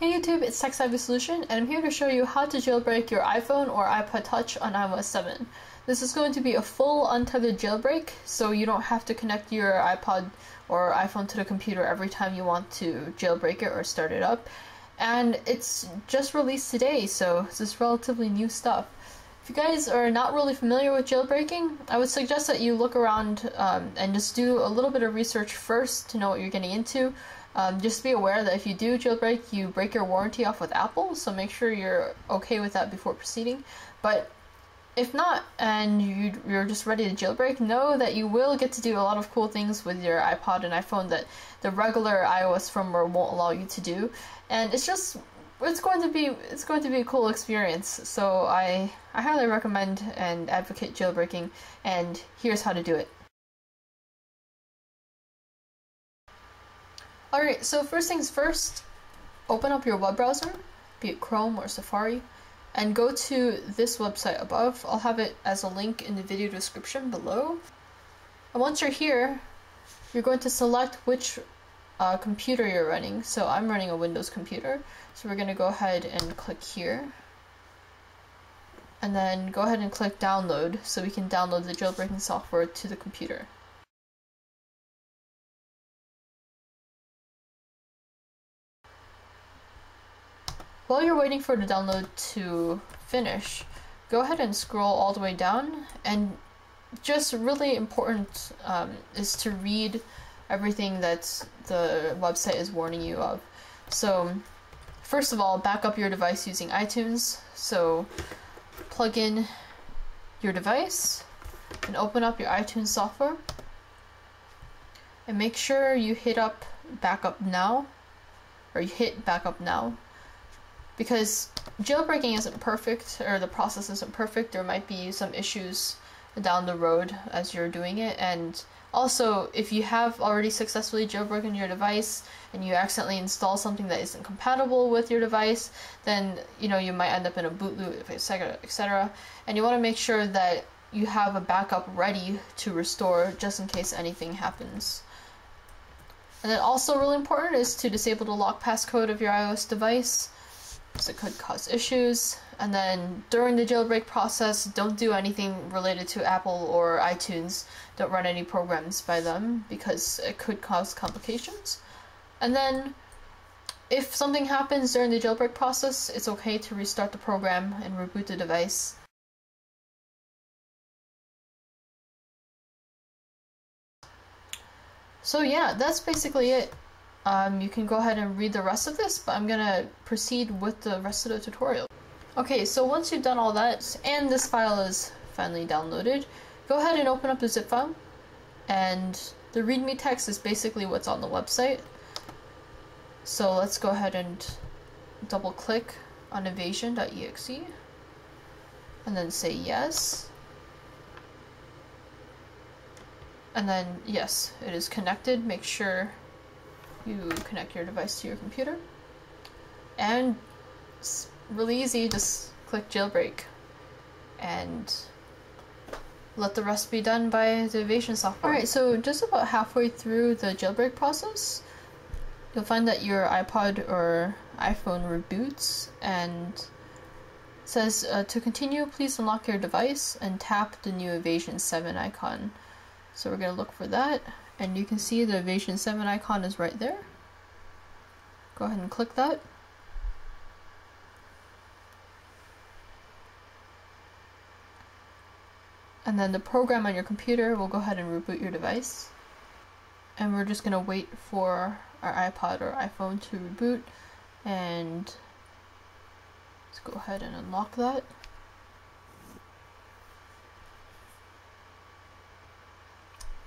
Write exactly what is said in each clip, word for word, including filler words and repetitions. Hey YouTube, it's TechSavvySolution, and I'm here to show you how to jailbreak your iPhone or iPod Touch on i O S seven. This is going to be a full untethered jailbreak, so you don't have to connect your iPod or iPhone to the computer every time you want to jailbreak it or start it up. And it's just released today, so this is relatively new stuff. If you guys are not really familiar with jailbreaking, I would suggest that you look around um, and just do a little bit of research first to know what you're getting into. Um, just be aware that if you do jailbreak, you break your warranty off with Apple, so make sure you're okay with that before proceeding. But if not, and you, you're just ready to jailbreak, know that you will get to do a lot of cool things with your iPod and iPhone that the regular i O S firmware won't allow you to do. And it's just, it's going to be, it's going to be a cool experience. So I, I highly recommend and advocate jailbreaking, and here's how to do it. Alright, so first things first, open up your web browser, be it Chrome or Safari, and go to this website above. I'll have it as a link in the video description below. And once you're here, you're going to select which uh, computer you're running. So I'm running a Windows computer, so we're going to go ahead and click here. And then go ahead and click download, so we can download the jailbreaking software to the computer. While you're waiting for the download to finish, go ahead and scroll all the way down, and just really important um, is to read everything that the website is warning you of. So first of all, back up your device using iTunes. So plug in your device and open up your iTunes software, and make sure you hit up backup now, or you hit backup now. Because jailbreaking isn't perfect, or the process isn't perfect, there might be some issues down the road as you're doing it. And also, if you have already successfully jailbroken your device and you accidentally install something that isn't compatible with your device, then you know you might end up in a boot loop, et cetera, et cetera. And you want to make sure that you have a backup ready to restore just in case anything happens. And then also really important is to disable the lock passcode of your i O S device, because it could cause issues. And then during the jailbreak process, don't do anything related to Apple or iTunes. Don't run any programs by them, because it could cause complications. And then if something happens during the jailbreak process, it's okay to restart the program and reboot the device. So yeah, that's basically it. Um, you can go ahead and read the rest of this, but I'm gonna proceed with the rest of the tutorial. Okay, so once you've done all that, and this file is finally downloaded, go ahead and open up the zip file, and the readme text is basically what's on the website. So let's go ahead and double click on evasion dot E X E, and then say yes. And then yes, it is connected. Make sure you connect your device to your computer, and it's really easy, just click jailbreak and let the rest be done by the evasion software. Alright, so just about halfway through the jailbreak process, you'll find that your iPod or iPhone reboots and says uh, to continue, please unlock your device and tap the new evasion seven icon. So we're going to look for that. And you can see the evasion seven icon is right there. Go ahead and click that. And then the program on your computer will go ahead and reboot your device. And we're just going to wait for our iPod or iPhone to reboot. And let's go ahead and unlock that.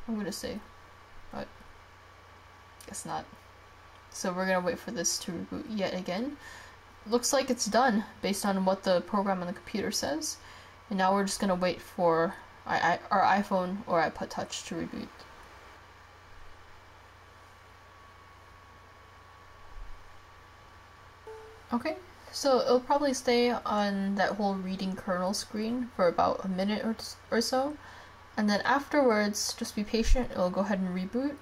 I'm going to say, but guess not. So we're gonna wait for this to reboot yet again. Looks like it's done based on what the program on the computer says. And now we're just gonna wait for our iPhone or iPod Touch to reboot. Okay, so it'll probably stay on that whole reading kernel screen for about a minute or, or so. And then afterwards, just be patient, it'll go ahead and reboot.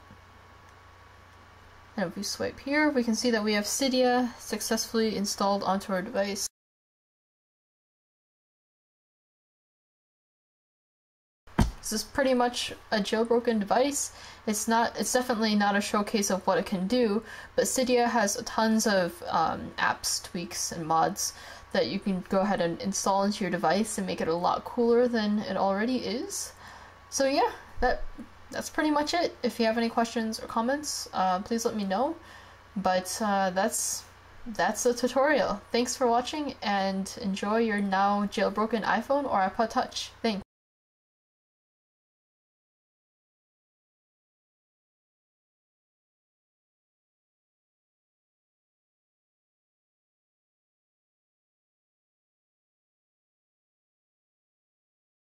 And if we swipe here, we can see that we have Cydia successfully installed onto our device. This is pretty much a jailbroken device. It's not. It's definitely not a showcase of what it can do, but Cydia has tons of um, apps, tweaks, and mods that you can go ahead and install into your device and make it a lot cooler than it already is. So yeah, that that's pretty much it. If you have any questions or comments, uh, please let me know. But uh, that's that's the tutorial. Thanks for watching and enjoy your now jailbroken iPhone or iPod Touch. Thanks.